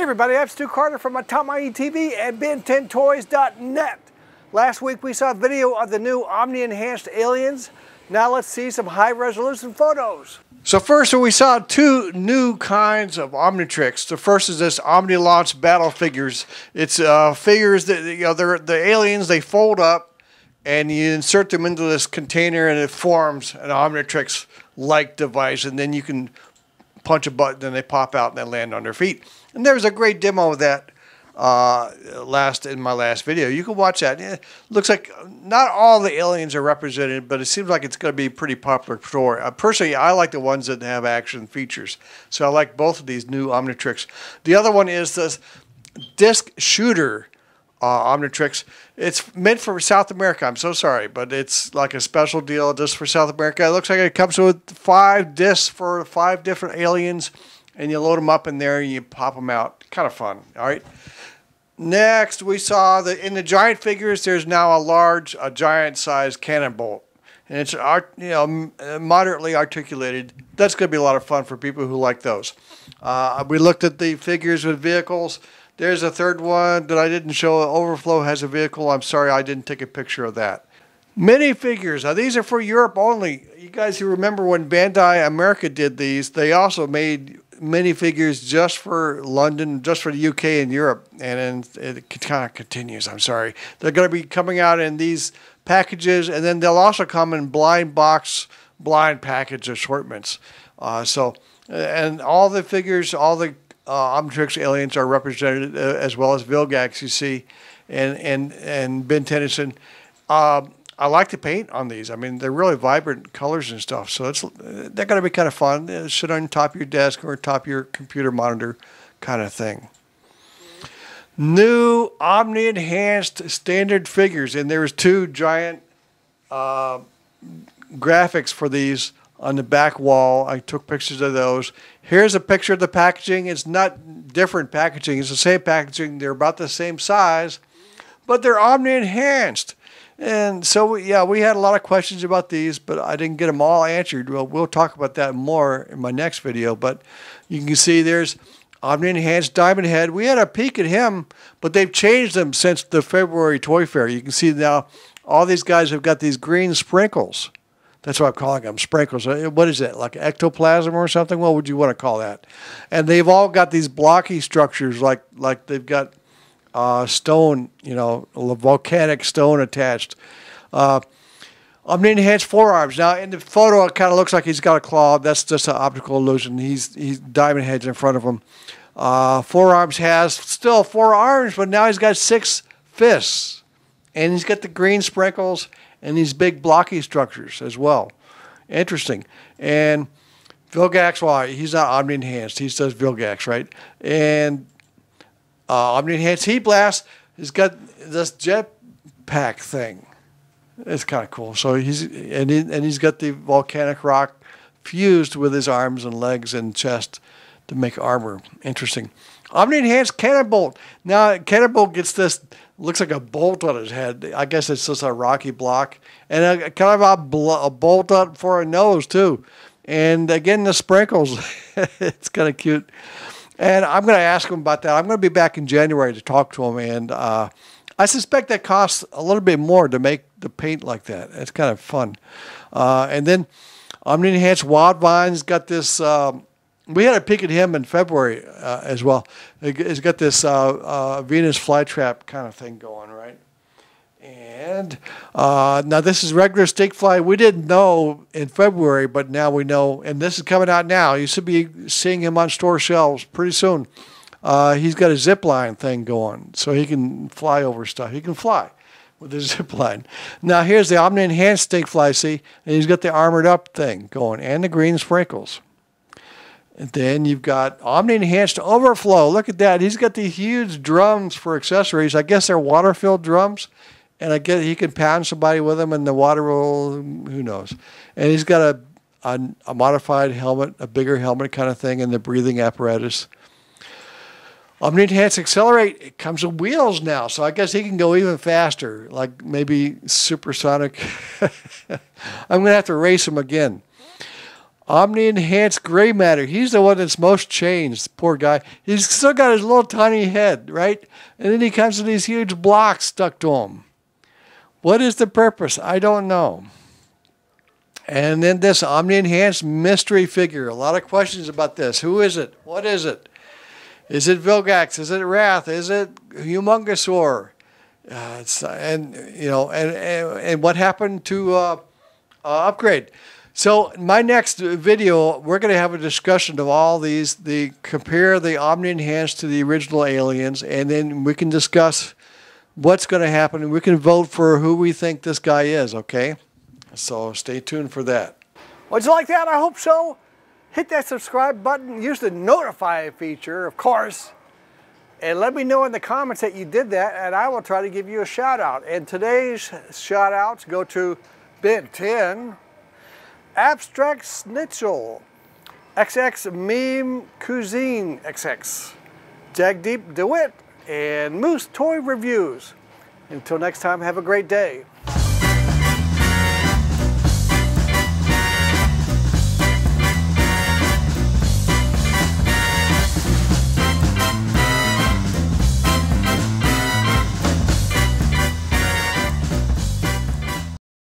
Hey everybody, I'm Stu Carter from Atamaii.tv and Ben10Toys.net. Last week we saw a video of the new Omni-enhanced aliens. Now let's see some high-resolution photos. So first we saw two new kinds of Omnitrix. The first is this Omni-Launch Battle Figures. It's figures that, you know, they're the aliens, they fold up and you insert them into this container and it forms an Omnitrix-like device, and then you can punch a button and they pop out and they land on their feet. And there's a great demo of that in my last video. You can watch that. It looks like not all the aliens are represented, but it seems like it's going to be a pretty popular story. Personally, I like the ones that have action features. So I like both of these new Omnitrix. The other one is this Disc Shooter Omnitrix. It's meant for South America. I'm so sorry, but it's like a special deal just for South America. It looks like it comes with 5 discs for 5 different aliens, and you load them up in there and you pop them out. Kind of fun. All right. Next, we saw that in the giant figures, there's now a giant-sized Cannonbolt, and it's moderately articulated. That's going to be a lot of fun for people who like those. We looked at the figures with vehicles. There's a third one that I didn't show. Overflow has a vehicle. I'm sorry I didn't take a picture of that. Minifigures. Now, these are for Europe only. You guys who remember when Bandai America did these, they also made minifigures just for London, just for the UK and Europe. And then it kind of continues. I'm sorry. They're going to be coming out in these packages, and then they'll also come in blind box, blind package assortments. And all the figures, all the Omnitrix aliens are represented, as well as Vilgax, you see, and Ben Tennyson. I like the paint on these. I mean, they're really vibrant colors and stuff, so they're going to be kind of fun. It should on top of your desk or top of your computer monitor kind of thing. New Omni-enhanced standard figures, and there was 2 giant graphics for these on the back wall. I took pictures of those. Here's a picture of the packaging. It's not different packaging. It's the same packaging. They're about the same size, but they're Omni-enhanced. And so, yeah, we had a lot of questions about these, but I didn't get them all answered. Well, we'll talk about that more in my next video, but you can see there's Omni-enhanced Diamondhead. We had a peek at him, but they've changed them since the February Toy Fair. You can see now all these guys have got these green sprinkles. That's what I'm calling them, sprinkles. What is that, like ectoplasm or something? What would you want to call that? And they've all got these blocky structures, like they've got stone, you know, volcanic stone attached. Omni-enhanced Four Arms. Now, in the photo, it kind of looks like he's got a claw. That's just an optical illusion. He's Diamondhead's in front of him. Four Arms has still 4 arms, but now he's got 6 fists. And he's got the green sprinkles and these big blocky structures as well. Interesting. And Vilgax, well, he's not Omni-enhanced. He says Vilgax, right? And Omni-enhanced Heat Blast, he's got this jetpack thing. It's kind of cool. So he's got the volcanic rock fused with his arms and legs and chest to make armor. Interesting. Omni-enhanced Cannonbolt. Now, Cannonbolt gets this, looks like a bolt on his head. I guess it's just a rocky block. And kind of a bolt up for a nose, too. And again, the sprinkles. It's kind of cute. And I'm going to ask him about that. I'm going to be back in January to talk to him. And I suspect that costs a little bit more to make the paint like that. It's kind of fun. And then Omni-enhanced Wild Vine's got this... we had a peek at him in February as well. He's got this Venus Flytrap kind of thing going, right? And now this is regular Stinkfly. We didn't know in February, but now we know. And this is coming out now. You should be seeing him on store shelves pretty soon. He's got a zip line thing going, so he can fly over stuff. He can fly with his zip line. Now here's the Omni-enhanced Stinkfly, see? And he's got the armored up thing going and the green sprinkles. And then you've got Omni-enhanced Overflow. Look at that. He's got these huge drums for accessories. I guess they're water-filled drums. And I guess he can pound somebody with them and the water will, who knows. And he's got a modified helmet, a bigger helmet kind of thing, and the breathing apparatus. Omni-enhanced XLR8. It comes with wheels now, so I guess he can go even faster, like maybe supersonic. I'm going to have to race him again. Omni-enhanced Gray Matter. He's the one that's most changed, poor guy. He's still got his little tiny head, right? And then he comes with these huge blocks stuck to him. What is the purpose? I don't know. And then this Omni-enhanced mystery figure. A lot of questions about this. Who is it? What is it? Is it Vilgax? Is it Wrath? Is it Humongousaur? And what happened to Upgrade? So in my next video, we're going to have a discussion of all these. Compare the Omni-enhanced to the original aliens, and then we can discuss what's going to happen, and we can vote for who we think this guy is, okay? So stay tuned for that. Would you like that? I hope so. Hit that subscribe button. Use the notify feature, of course. And let me know in the comments that you did that, and I will try to give you a shout-out. And today's shout-outs go to Ben 10, Abstract Schnitzel, XX Meme Cuisine XX, Jagdeep DeWitt, and Moose Toy Reviews. Until next time, have a great day.